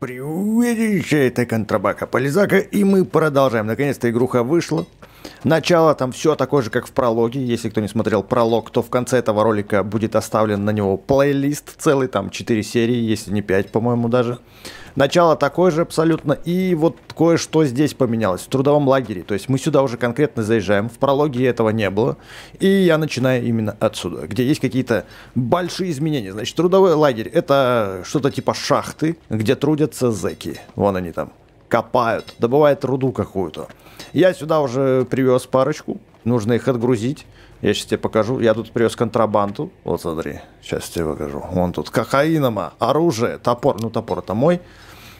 Приветище, это Контрабака Полизака, и мы продолжаем. Наконец-то игруха вышла. Начало там все такое же, как в прологе. Если кто не смотрел пролог, то в конце этого ролика будет оставлен на него плейлист целый, там 4 серии, если не 5, по-моему, даже. Начало такое же абсолютно, и вот кое-что здесь поменялось, в трудовом лагере. То есть мы сюда уже конкретно заезжаем, в прологе этого не было, и я начинаю именно отсюда, где есть какие-то большие изменения. Значит, трудовой лагерь – это что-то типа шахты, где трудятся зэки, вон они там. Копают, добывают руду какую-то. Я сюда уже привез парочку. Нужно их отгрузить. Я сейчас тебе покажу. Я тут привез контрабанду. Вот смотри, сейчас тебе покажу. Вон тут кокаинома, оружие, топор. Ну топор-то мой.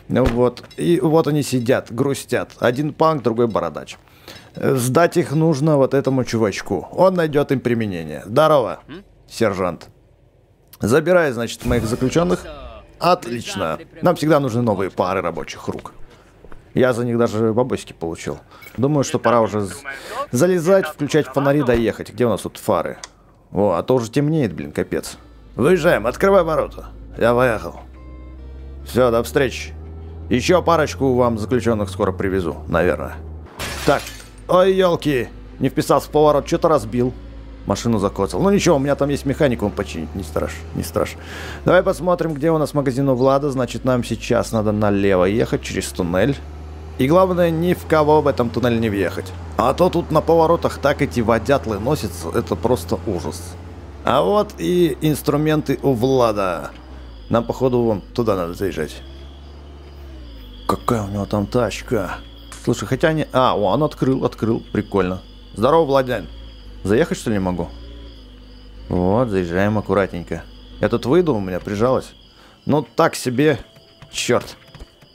Вот. И вот они сидят, грустят. Один панк, другой бородач. Сдать их нужно вот этому чувачку. Он найдет им применение. Здорово, сержант. Забирай, значит, моих заключенных. Отлично. Нам всегда нужны новые пары рабочих рук. Я за них даже бабосики получил. Думаю, что пора уже залезать, включать фонари, доехать. Где у нас тут фары? О, а то уже темнеет, блин, капец. Выезжаем, открывай ворота. Я выехал. Все, до встречи. Еще парочку вам заключенных скоро привезу, наверное. Так, ой, елки. Не вписался в поворот, что-то разбил. Машину закоцал. Ну ничего, у меня там есть механик, он починит. Не страшно, не страшно. Давай посмотрим, где у нас магазин у Влада. Значит, нам сейчас надо налево ехать через туннель. И главное, ни в кого в этом туннеле не въехать. А то тут на поворотах так эти водятлы носятся, это просто ужас. А вот и инструменты у Влада. Нам, походу, вон туда надо заезжать. Какая у него там тачка. Слушай, хотя не... А, он открыл, прикольно. Здорово, Владян. Заехать, что ли, не могу? Вот, заезжаем аккуратненько. Я тут выйду, у меня прижалось. Ну, так себе... Черт.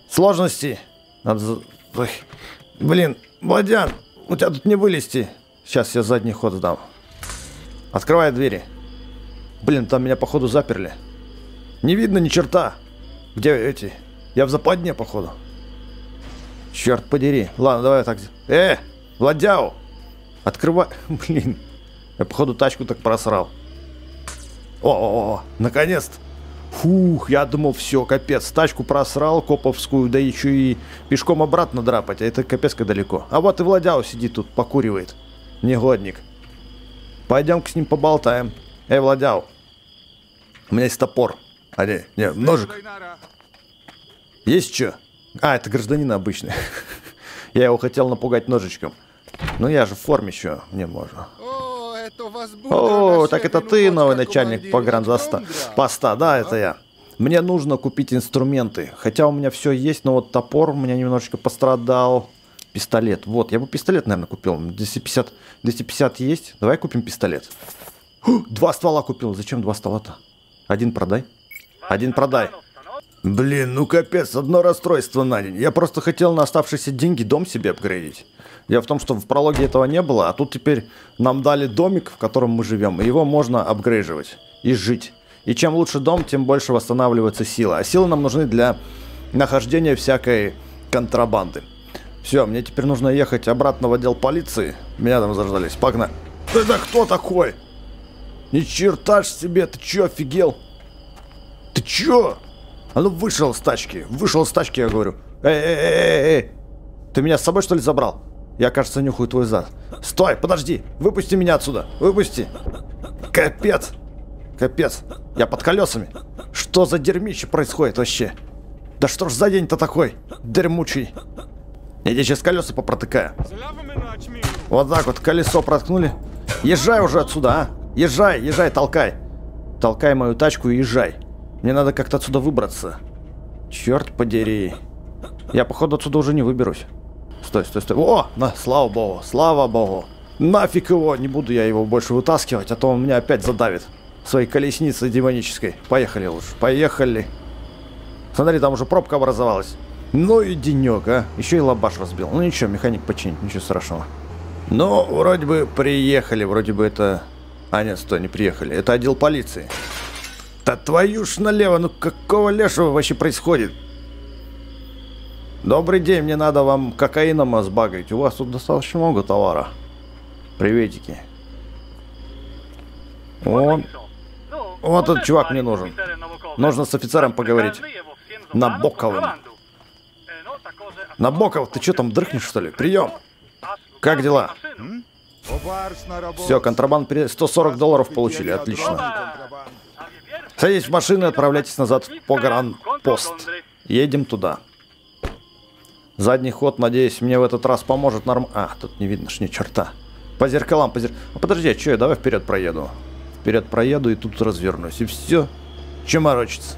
Сложности. Надо... Ой. Блин, Владян, у тебя тут не вылезти. Сейчас я задний ход сдам. Открывай двери. Блин, там меня, походу, заперли. Не видно ни черта. Где эти? Я в западне, походу. Черт подери. Ладно, давай так... Владяу! Открывай... Блин. Я, походу, тачку так просрал. О-о-о, наконец-то. Фух, я думал, все, капец, тачку просрал, коповскую, да еще и пешком обратно драпать, а это капец как далеко. А вот и Владяу сидит тут, покуривает, негодник. Пойдем-ка с ним поболтаем. Эй, Владяу, у меня есть топор, а не, ножик. Есть что? А, это гражданин обычный. Я его хотел напугать ножичком. Ну я же в форме еще, мне можно. О, так это ты, новый начальник погранзаста. Да, это я. Мне нужно купить инструменты. Хотя у меня все есть, но вот топор у меня немножечко пострадал. Пистолет. Вот, я бы пистолет, наверное, купил. 250 есть. Давай купим пистолет. Два ствола купил. Зачем два ствола-то? Один продай. Один продай. Блин, ну капец, одно расстройство на день. Я просто хотел на оставшиеся деньги дом себе апгрейдить. Дело в том, что в прологе этого не было, а тут теперь нам дали домик, в котором мы живем, и его можно апгрейживать и жить. И чем лучше дом, тем больше восстанавливается сила. А силы нам нужны для нахождения всякой контрабанды. Все, мне теперь нужно ехать обратно в отдел полиции. Меня там заждались, погнали. Это кто такой? Ни черта ж себе, ты че офигел? Ты че? А ну вышел с тачки, я говорю. Эй, ты меня с собой что ли забрал? Я, кажется, нюхаю твой зад. Стой, подожди, выпусти меня отсюда, выпусти. Капец, капец, я под колесами. Что за дерьмище происходит вообще? Да что ж за день-то такой, дерьмучий. Я тебе сейчас колеса попротыкаю. Вот так вот, колесо проткнули. Езжай уже отсюда, а? Езжай, толкай. Толкай мою тачку и езжай. Мне надо как-то отсюда выбраться. Черт подери. Я, походу, отсюда уже не выберусь. Стой. О, слава богу. Нафиг его, не буду я его больше вытаскивать, а то он меня опять задавит. Своей колесницей демонической. Поехали лучше, поехали. Смотри, там уже пробка образовалась. Ну и денек, а. Еще и лабаш разбил. Ну ничего, механик починит, ничего страшного. Ну, вроде бы приехали, вроде бы это... А нет, стой, не приехали. Это отдел полиции. Да твою ж налево, ну какого лешего вообще происходит? Добрый день, мне надо вам кокаином сбагрить. У вас тут достаточно много товара. Приветики. Вот этот чувак мне нужен. Нужно с офицером поговорить. Набоковым. Набоков, ты что там, дрыхнешь, что ли? Прием! Как дела? Все, контрабанд, $140 получили, отлично. Садитесь в машину и отправляйтесь назад в погранпост. Едем туда. Задний ход, надеюсь, мне в этот раз поможет норм... А, тут не видно ж ни черта. По зеркалам, по зеркалам. А подожди, а что я? Давай вперед проеду. Вперед проеду и тут развернусь. И все. Че морочится?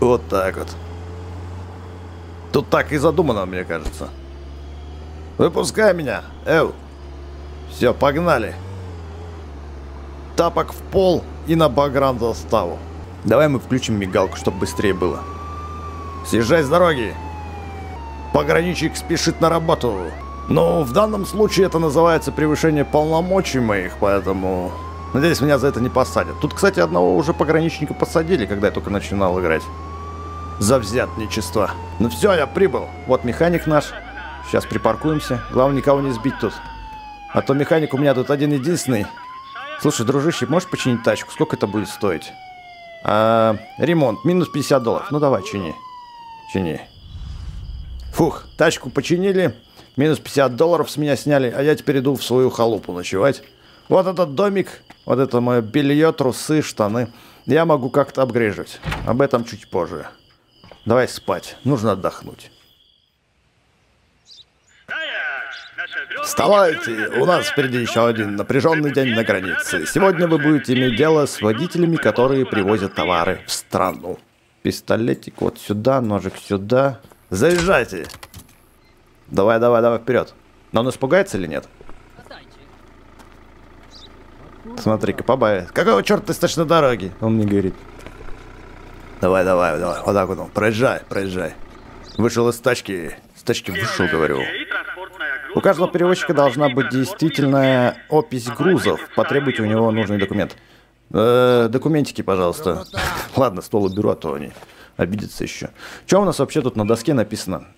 Вот так вот. Тут так и задумано, мне кажется. Выпускай меня. Эу. Все, погнали. Тапок в пол и на погранзаставу. Давай мы включим мигалку, чтобы быстрее было. Съезжай с дороги. Пограничник спешит на работу. Но в данном случае это называется превышение полномочий моих, поэтому... Надеюсь, меня за это не посадят. Тут, кстати, одного уже пограничника посадили, когда я только начинал играть. За взятничество. Ну все, я прибыл. Вот механик наш. Сейчас припаркуемся. Главное, никого не сбить тут. А то механик у меня тут один-единственный. Слушай, дружище, можешь починить тачку? Сколько это будет стоить? Ремонт. Минус $50. Ну давай, чини. Чини. Фух, тачку починили. Минус $50 с меня сняли. А я теперь иду в свою халупу ночевать. Вот этот домик. Вот это мое белье, трусы, штаны. Я могу как-то обгреживать. Об этом чуть позже. Давай спать. Нужно отдохнуть. Вставайте! У нас впереди еще один напряженный день на границе. Сегодня вы будете иметь дело с водителями, которые привозят товары в страну. Пистолетик вот сюда, ножик сюда. Заезжайте! Давай, давай, давай, вперед. Но он испугается или нет? Смотри-ка, побавит. Какого черта ты стоишь на дороге? Он мне говорит. Давай, давай, давай. Вот так вот он. Проезжай, проезжай. Вышел из тачки. С тачки вышел, говорю. У каждого перевозчика должна быть действительная опись грузов. Потребуйте у него нужный документ. Документики, пожалуйста. Ладно, стол уберу, а то они обидятся еще. Что у нас вообще тут на доске написано?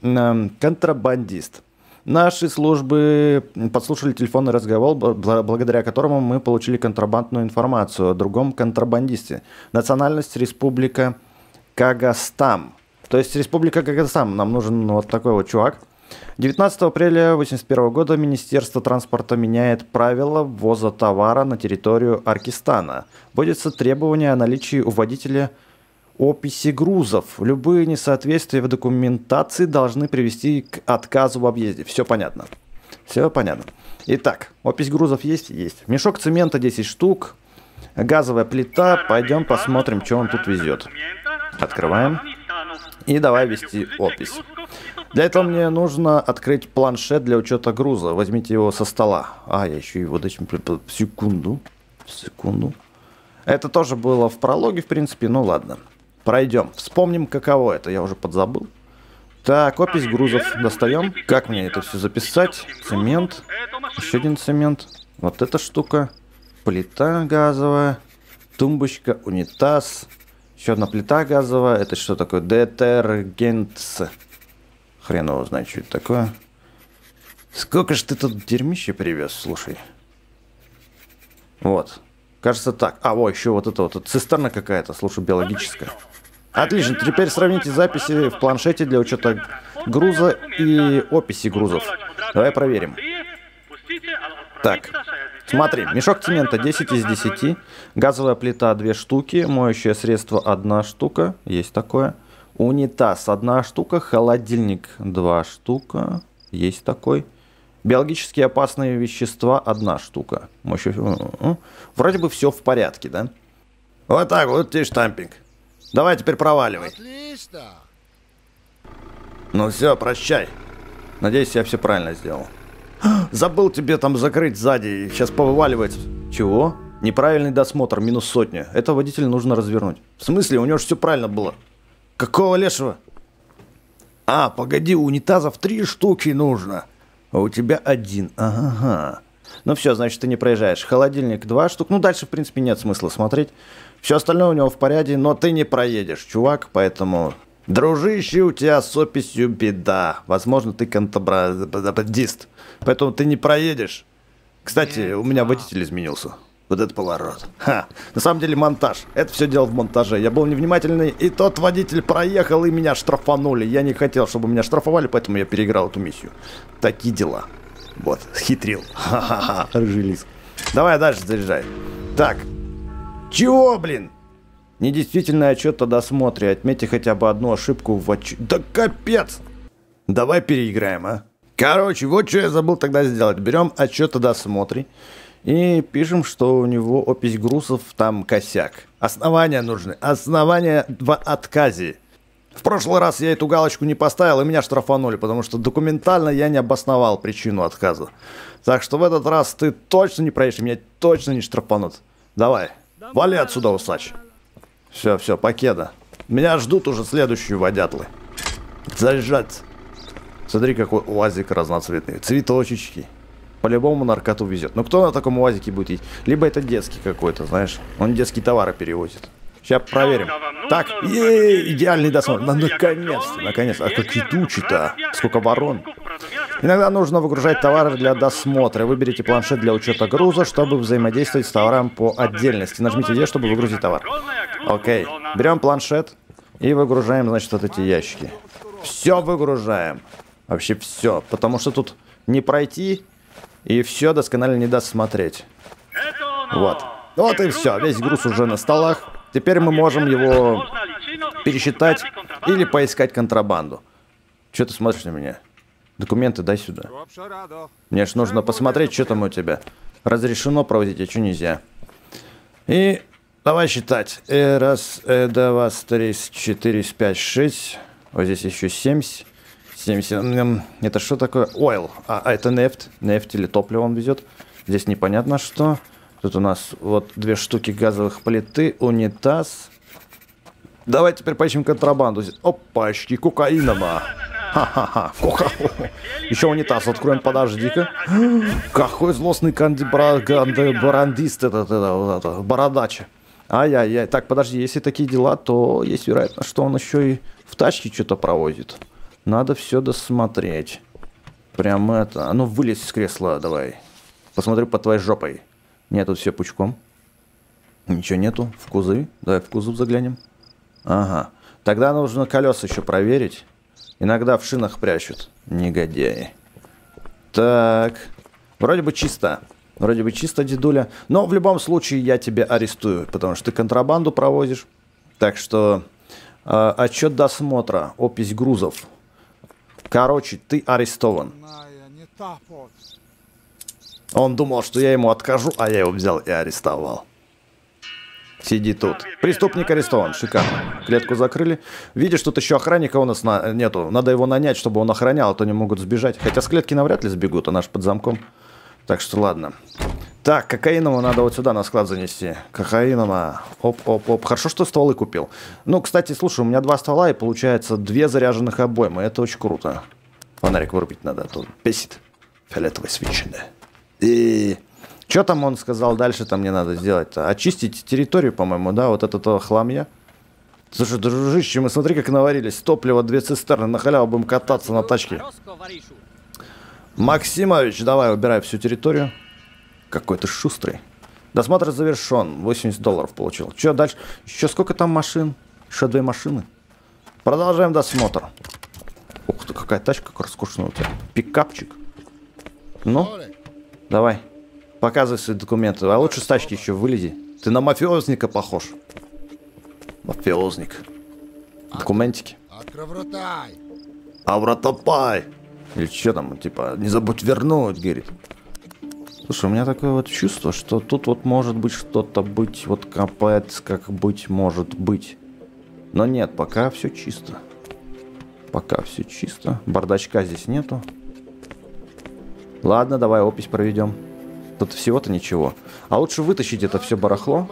Контрабандист. Наши службы подслушали телефонный разговор, благодаря которому мы получили контрабандную информацию о другом контрабандисте. Национальность Республика Кагастам. То есть Республика Кагастам. Нам нужен вот такой вот чувак. 19 апреля 1981 года Министерство транспорта меняет правила ввоза товара на территорию Аркистана. Вводится требование о наличии у водителя описи грузов. Любые несоответствия в документации должны привести к отказу в объезде. Все понятно. Все понятно. Итак, опись грузов есть? Есть. Мешок цемента 10 штук. Газовая плита. Пойдем посмотрим, что он тут везет. Открываем. И давай вести опись. Для этого мне нужно открыть планшет для учета груза. Возьмите его со стола. А, я еще его дочь... Секунду. Секунду. Это тоже было в прологе, в принципе. Ну ладно. Пройдем. Вспомним, каково это. Я уже подзабыл. Так, опись грузов достаем. Как мне это все записать? Цемент. Еще один цемент. Вот эта штука. Плита газовая. Тумбочка, унитаз. Еще одна плита газовая. Это что такое? Детергентс. Хрен его знает, что это такое. Сколько же ты тут дерьмища привез, слушай. Вот. Кажется так. А, во, еще вот это вот. Цистерна какая-то, слушай, биологическая. Отлично, теперь сравните записи в планшете для учета груза и описи грузов. Давай проверим. Так, смотри, мешок цемента 10 из 10. Газовая плита 2 штуки. Моющее средство 1 штука. Есть такое. Унитаз 1 штука, холодильник 2 штука, есть такой. Биологически опасные вещества 1 штука. Вроде бы все в порядке, да? Вот так, вот тебе штампинг. Давай теперь проваливай. Отлично. Ну все, прощай. Надеюсь, я все правильно сделал. Забыл тебе там закрыть сзади, сейчас повываливать. Чего? Неправильный досмотр, -100. Это водителю нужно развернуть. В смысле, у него же все правильно было. Какого лешего? А, погоди, унитазов 3 штуки нужно. А у тебя 1. Ага. Ну все, значит, ты не проезжаешь. Холодильник 2 штук. Ну дальше, в принципе, нет смысла смотреть. Все остальное у него в порядке, но ты не проедешь, чувак. Поэтому, дружище, у тебя с описью беда. Возможно, ты контрабандист. Поэтому ты не проедешь. Кстати, у меня водитель изменился. Вот это поворот. Ха. На самом деле монтаж. Это все дело в монтаже. Я был невнимательный, и тот водитель проехал, и меня штрафанули. Я не хотел, чтобы меня штрафовали, поэтому я переиграл эту миссию. Такие дела. Вот, схитрил. Ха-ха-ха, рыжий лис. Давай дальше заряжай. Так. Чего, блин? Недействительный отчет о досмотре. Отметьте хотя бы одну ошибку в отчете. Да капец! Давай переиграем, а? Короче, вот что я забыл тогда сделать. Берем отчет о досмотре. И пишем, что у него опись грузов там косяк. Основания нужны. Основания в отказе. В прошлый раз я эту галочку не поставил, и меня штрафанули, потому что документально я не обосновал причину отказа. Так что в этот раз ты точно не проедешь, и меня точно не штрафанут. Давай, вали отсюда, усач. Все, все, покеда. Меня ждут уже следующие водятлы. Заряжать. Смотри, какой УАЗик разноцветный. Цветочечки. По-любому наркоту везет. Но кто на таком УАЗике будет идти? Либо это детский какой-то, знаешь. Он детские товары перевозит. Сейчас проверим. Так, идеальный досмотр. Наконец-то, наконец-то. А какие тучи-то? Сколько ворон. Иногда нужно выгружать товары для досмотра. Выберите планшет для учета груза, чтобы взаимодействовать с товаром по отдельности. Нажмите Е, чтобы выгрузить товар. Окей. Берем планшет и выгружаем, значит, вот эти ящики. Все выгружаем. Вообще все. Потому что тут не пройти... И все досконально не даст смотреть. Вот. Вот и все. Весь груз уже на столах. Теперь мы можем его пересчитать или поискать контрабанду. Че ты смотришь на меня? Документы дай сюда. Мне ж нужно посмотреть, что там у тебя. Разрешено проводить, а что нельзя. И давай считать. Раз, два, три, четыре, пять, шесть. Вот здесь еще 70. Это что такое? Oil. А это нефть. Нефть или топливо он везет. Здесь непонятно что. Тут у нас вот две штуки газовых плиты. Унитаз. Давай теперь поищем контрабанду. Опачки, кокаинова. Ха-ха-ха. Еще унитаз откроем, подожди-ка. Какой злостный кандибрандист этот. Бородача. Ай-яй-яй. Так, подожди, если такие дела, то есть вероятность, что он еще и в тачке что-то провозит. Надо все досмотреть. Прям это... А ну вылезь с кресла, давай. Посмотрю под твоей жопой. Нет, тут все пучком. Ничего нету. В кузов. Давай в кузов заглянем. Ага. Тогда нужно колеса еще проверить. Иногда в шинах прячут. Негодяи. Так. Вроде бы чисто. Вроде бы чисто, дедуля. Но в любом случае я тебя арестую. Потому что ты контрабанду провозишь. Так что... отчет досмотра. Опись грузов. Короче, ты арестован. Он думал, что я ему откажу, а я его взял и арестовал. Сиди тут. Преступник арестован. Шикарно. Клетку закрыли. Видишь, тут еще охранника у нас нету. Надо его нанять, чтобы он охранял, а то не могут сбежать. Хотя с клетки навряд ли сбегут, она же под замком. Так что ладно. Так, кокаинову надо вот сюда на склад занести. Кокаинова. Оп-оп-оп. Хорошо, что стволы купил. Ну, кстати, слушай, у меня два ствола и получается 2 заряженных обоймы. Это очень круто. Фонарик вырубить надо, а то бесит. Фиолетовая свечина. И... Что там он сказал дальше-то мне надо сделать-то? Очистить территорию, по-моему, да? Вот этого хламья. Слушай, дружище, мы смотри, как наварились. Топливо, 2 цистерны. На халяву будем кататься на тачке. Максимович, давай, убирай всю территорию. Какой-то шустрый. Досмотр завершен. $80 получил. Че дальше? Еще сколько там машин? Еще 2 машины. Продолжаем досмотр. Ух ты, какая тачка роскошная у тебя. Пикапчик. Ну, давай. Показывай свои документы. А лучше с тачки еще вылези. Ты на мафиозника похож. Мафиозник. Документики. Авратопай. Или что там, типа, не забудь вернуть, говорит. Слушай, у меня такое вот чувство, что тут вот может быть что-то быть, вот копается, как быть, может быть. Но нет, пока все чисто. Пока все чисто. Бардачка здесь нету. Ладно, давай опись проведем. Тут всего-то ничего. А лучше вытащить это все барахло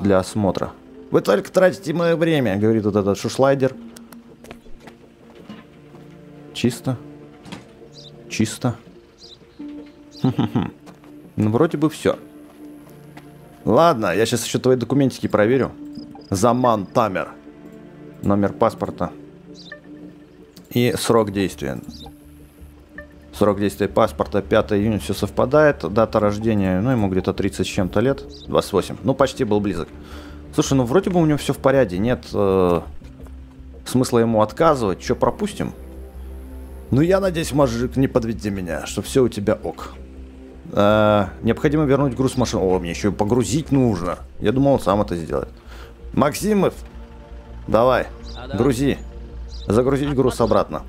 для осмотра. Вы только тратите мое время, говорит вот этот шушлайдер. Чисто. Чисто. Ну, вроде бы все. Ладно, я сейчас еще твои документики проверю. Заман Тамер. Номер паспорта. И срок действия. срок действия паспорта 5 июня, все совпадает. Дата рождения, ну, ему где-то 30 с чем-то лет, 28. Ну, почти был близок. Слушай, ну, вроде бы у него все в порядке, нет смысла ему отказывать. Че, пропустим? Ну, я надеюсь, мужик, не подведи меня, что все у тебя ок. Необходимо вернуть груз в машину. О, мне еще и погрузить нужно. Я думал, он сам это сделает. Максимов, давай, грузи. Загрузить груз обратно.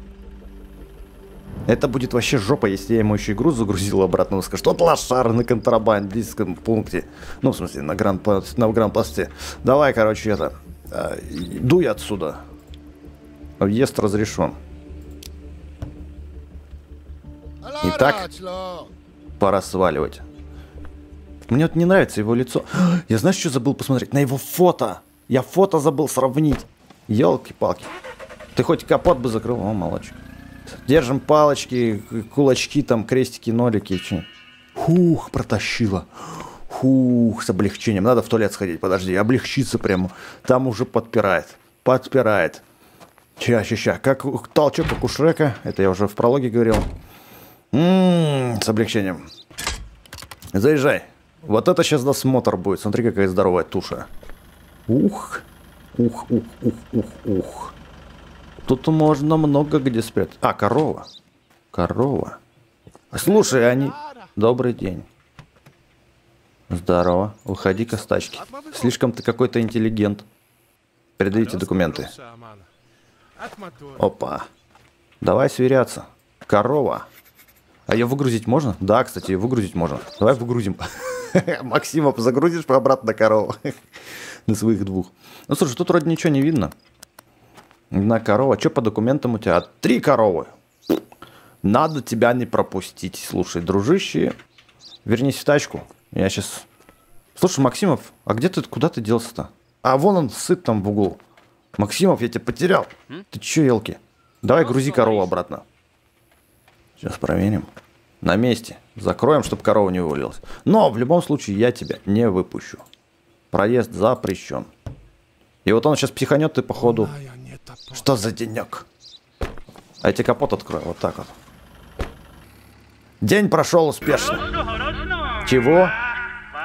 Это будет вообще жопа, если я ему еще и груз загрузил обратно. Он скажет, что-то лошар на контрабандистском пункте. Ну, в смысле, на гран-посте. Давай, короче, это... дуй отсюда. Въезд разрешен. Итак, пора сваливать. Мне вот не нравится его лицо. Я знаешь, что забыл посмотреть? На его фото. Я фото забыл сравнить. Елки-палки. Ты хоть капот бы закрыл. О, молодчик. Держим палочки, кулачки, там, крестики, нолики. Фух, протащила. Фух, с облегчением. Надо в туалет сходить, подожди. Облегчиться прямо. Там уже подпирает. Подпирает. Ча-ча-ча. Как толчок, как у Шрека. Это я уже в прологе говорил. С облегчением. Заезжай. Вот это сейчас досмотр будет. Смотри, какая здоровая туша. Ух. Ух, ух, ух, ух, ух. Тут можно много где спрятать. А, корова. Корова. Слушай, они... Добрый день. Здорово. Уходи-ка с тачки. Слишком ты какой-то интеллигент. Передавите документы. Опа. Давай сверяться. Корова. А ее выгрузить можно? Да, кстати, ее выгрузить можно. Давай выгрузим. Максима, загрузишь обратно корову. На своих двух. Ну, слушай, тут вроде ничего не видно. Одна корова. Че по документам у тебя? 3 коровы. Надо тебя не пропустить. Слушай, дружище, вернись в тачку. Я сейчас... Слушай, Максимов, а где ты, куда ты делся-то? А вон он сыт там в углу. Максимов, я тебя потерял. Ты че, елки? Давай грузи корову обратно. Сейчас проверим. На месте. Закроем, чтобы корова не вывалилась. Но в любом случае я тебя не выпущу. Проезд запрещен. И вот он сейчас психанет, ты походу... Что за денек? А я тебе капот открою, вот так вот. День прошел успешно. Чего?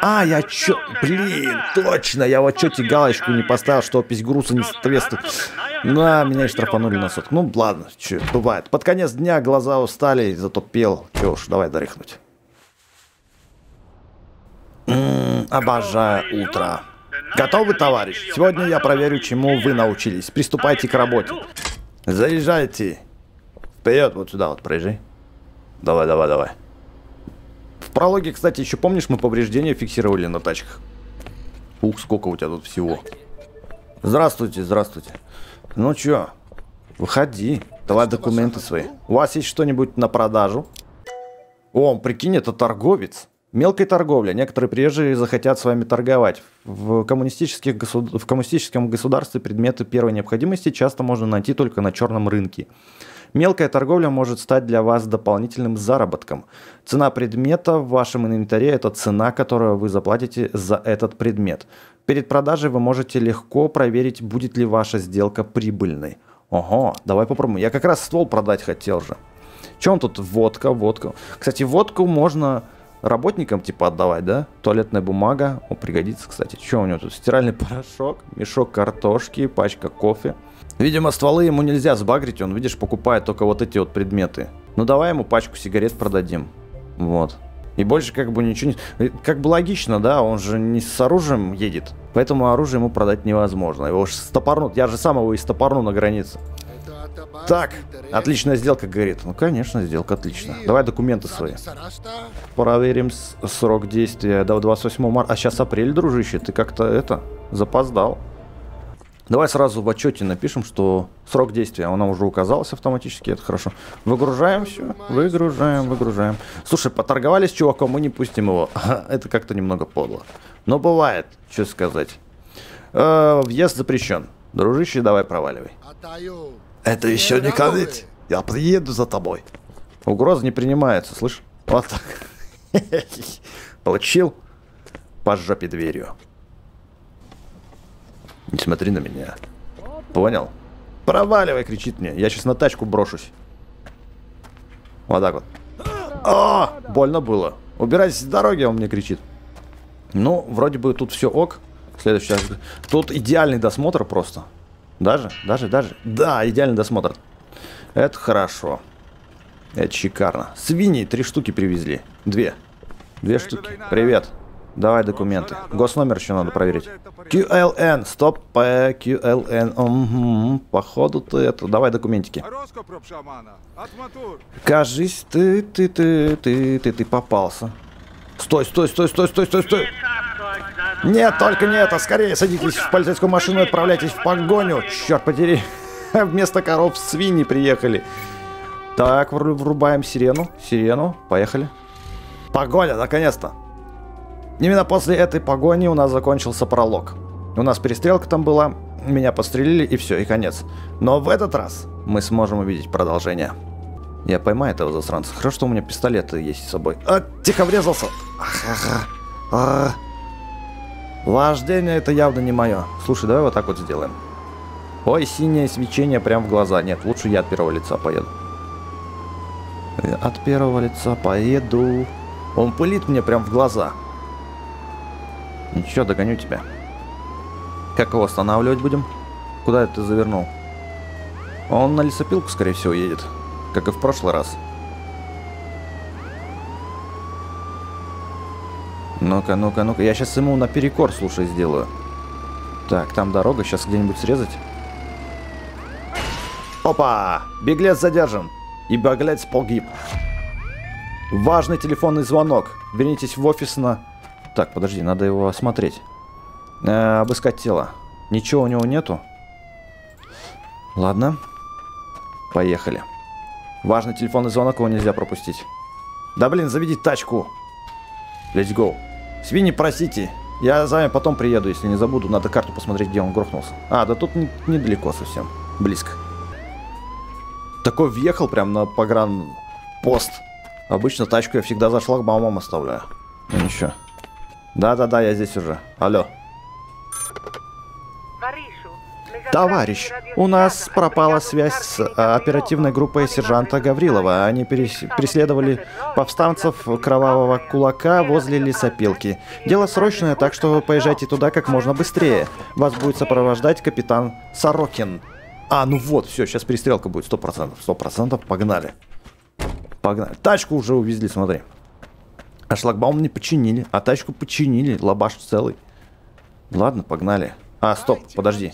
А, я чё... Блин, точно, я в отчете галочку не поставил, что опись груза не соответствует. На, меня и штрафанули на сотку. Ну, ладно, чё, бывает. Под конец дня глаза устали, зато пел. Чё уж, давай дорыхнуть. Обожаю утро. Готовы, товарищ? Сегодня я проверю, чему вы научились. Приступайте к работе. Заезжайте. Вперед, вот сюда вот проезжай. Давай, давай, давай. В прологе, кстати, еще помнишь, мы повреждения фиксировали на тачках. Ух, сколько у тебя тут всего. Здравствуйте, здравствуйте. Ну чё, выходи. Давай документы свои. У вас есть что-нибудь на продажу? О, прикинь, это торговец. Мелкая торговля. Некоторые приезжие захотят с вами торговать. В коммунистическом государстве предметы первой необходимости часто можно найти только на черном рынке. Мелкая торговля может стать для вас дополнительным заработком. Цена предмета в вашем инвентаре – это цена, которую вы заплатите за этот предмет. Перед продажей вы можете легко проверить, будет ли ваша сделка прибыльной. Ого, давай попробуем. Я как раз ствол продать хотел же. Че он тут? Водка, водка. Кстати, водку можно... Работникам типа отдавать, да? Туалетная бумага. О, пригодится, кстати. Что у него тут? Стиральный порошок, мешок картошки, пачка кофе. Видимо, стволы ему нельзя сбагрить. Он, видишь, покупает только вот эти вот предметы. Ну, давай ему пачку сигарет продадим. Вот. И больше как бы ничего не... Как бы логично, да? Он же не с оружием едет. Поэтому оружие ему продать невозможно. Его же стопорнут. Я же сам его и стопорну на границе. Так, отличная сделка, говорит. Ну, конечно, сделка отличная. Давай документы свои. Проверим срок действия. Да, 28 марта. А сейчас апрель, дружище. Ты как-то это, запоздал. Давай сразу в отчете напишем, что срок действия. Она уже указалась автоматически, это хорошо. Выгружаем все. Выгружаем, выгружаем. Слушай, поторговались с чуваком, мы не пустим его. Это как-то немного подло. Но бывает, что сказать. Въезд запрещен. Дружище, давай проваливай. Это еще не конец. Я приеду за тобой. Угроза не принимается, слышь? Вот так. Получил по жопе дверью. Не смотри на меня. Понял? Проваливай, кричит мне. Я сейчас на тачку брошусь. Вот так вот. А, больно было. Убирайся с дороги, он мне кричит. Ну, вроде бы тут все ок. Следующий раз. Тут идеальный досмотр просто. Даже. Да, идеальный досмотр. Это хорошо. Это шикарно. Свиньи 3 штуки привезли. Две штуки. Привет. Давай документы. Госномер еще надо проверить. QLN. Стоп. QLN. Походу ты это. Давай документики. Кажись, ты попался. Стой. Нет, только не это. Скорее садитесь в полицейскую машину и отправляйтесь в погоню. Черт подери. Вместо коров свиньи приехали. Так, врубаем сирену. Поехали. Погоня, наконец-то. Именно после этой погони у нас закончился пролог. У нас перестрелка там была. Меня подстрелили и все, и конец. Но в этот раз мы сможем увидеть продолжение. Я поймаю этого засранца. Хорошо, что у меня пистолеты есть с собой. А, тихо, врезался. Вождение это явно не мое. Слушай, давай вот так вот сделаем. Ой, синее свечение прям в глаза. Нет, лучше я от первого лица поеду. Он пылит мне прям в глаза. Ничего, догоню тебя. Как его останавливать будем? Куда это ты завернул? Он на лесопилку, скорее всего, едет. Как и в прошлый раз. Ну-ка. Я сейчас ему наперекор, слушай, сделаю. Так, там дорога. Сейчас где-нибудь срезать. Опа! Беглец задержан. И беглец погиб. Важный телефонный звонок. Вернитесь в офис на... Так, подожди, надо его осмотреть. Обыскать тело. Ничего у него нету. Ладно. Поехали. Важный телефонный звонок, его нельзя пропустить. Да блин, заведи тачку. Let's go. Свиньи, простите. Я за вами потом приеду, если не забуду. Надо карту посмотреть, где он грохнулся. А, да тут недалеко совсем. Близко. Такой въехал прям на погранпост. Обычно тачку я всегда за шлагбаумом оставляю. Ну ничего. Да, я здесь уже. Алло. Товарищ, у нас пропала связь с оперативной группой сержанта Гаврилова. Они преследовали повстанцев Кровавого Кулака возле лесопилки. Дело срочное, так что вы поезжайте туда как можно быстрее. Вас будет сопровождать капитан Сорокин. А, ну вот, все, сейчас перестрелка будет 100%. 100%, погнали. Тачку уже увезли, смотри. А шлагбаум не починили, а тачку починили, лабаш целый. Ладно, погнали. А, стоп, подожди.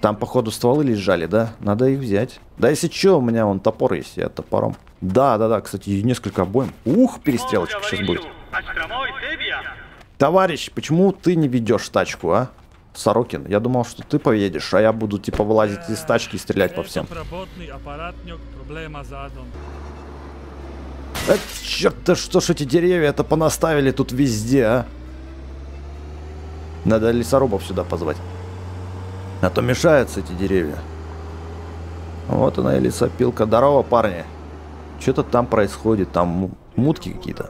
Там, походу, стволы лежали, да? Надо их взять. Да если что, у меня вон топор есть, я топором. Да, кстати, несколько обоим. Ух, перестрелочка сейчас будет. Товарищ, почему ты не ведешь тачку, а? Сорокин, я думал, что ты поедешь, а я буду типа вылазить из тачки и стрелять по всем. Черт-то, что ж эти деревья-то понаставили тут везде, а? Надо лесорубов сюда позвать. А то мешаются эти деревья. Вот она и лесопилка. Здорово, парни. Что-то там происходит, там мутки какие-то.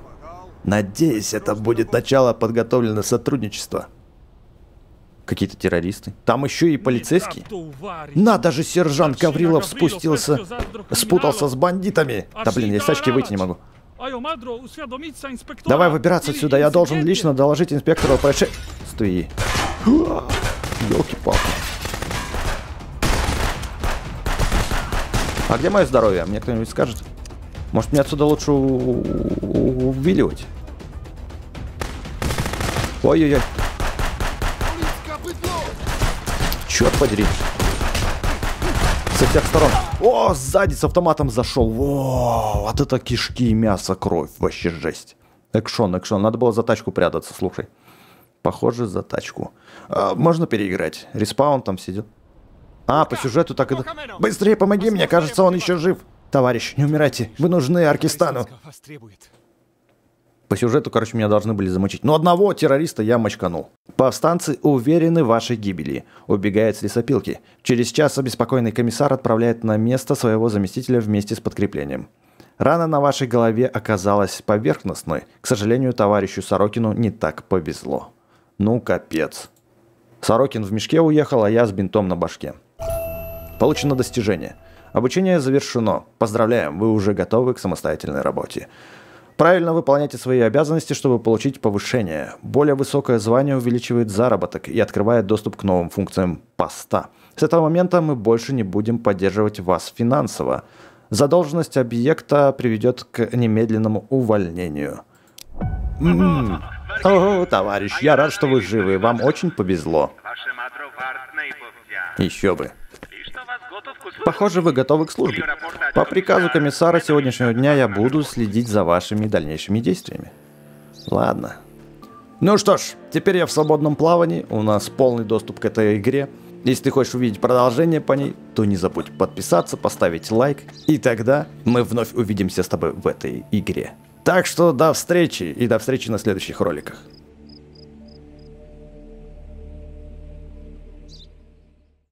Надеюсь, это будет начало подготовленного сотрудничества. Какие-то террористы. Там еще и полицейские. Надо же, сержант Гаврилов спутался с бандитами. Да блин, я с тачки выйти не могу. Давай выбираться отсюда, я должен лично доложить инспектору о происшествии. Ёлки-палки. А где мое здоровье? Мне кто-нибудь скажет? Может, мне отсюда лучше увиливать? Ой-ой-ой. Черт подери. Со всех сторон. О, сзади с автоматом зашел. Воу, вот это кишки, мясо, кровь. Вообще жесть. Экшон. Надо было за тачку прятаться, слушай. Похоже, за тачку. А, можно переиграть. Респаун там сидит. А, по сюжету так и... Быстрее помоги мне, кажется, он еще жив. Товарищ, не умирайте. Вы нужны Аркистану. По сюжету, короче, меня должны были замочить. Но одного террориста я мочканул. Повстанцы уверены в вашей гибели. Убегает с лесопилки. Через час обеспокоенный комиссар отправляет на место своего заместителя вместе с подкреплением. Рана на вашей голове оказалась поверхностной. К сожалению, товарищу Сорокину не так повезло. Ну, капец. Сорокин в мешке уехал, а я с бинтом на башке. Получено достижение. Обучение завершено. Поздравляем, вы уже готовы к самостоятельной работе. Правильно выполняйте свои обязанности, чтобы получить повышение. Более высокое звание увеличивает заработок и открывает доступ к новым функциям поста. С этого момента мы больше не будем поддерживать вас финансово. Задолженность объекта приведет к немедленному увольнению. О, товарищ, я рад, что вы живы. Вам очень повезло. Еще бы. Похоже, вы готовы к службе. По приказу комиссара сегодняшнего дня я буду следить за вашими дальнейшими действиями. Ладно. Ну что ж, теперь я в свободном плавании. У нас полный доступ к этой игре. Если ты хочешь увидеть продолжение по ней, то не забудь подписаться, поставить лайк. И тогда мы вновь увидимся с тобой в этой игре. Так что до встречи и до встречи на следующих роликах.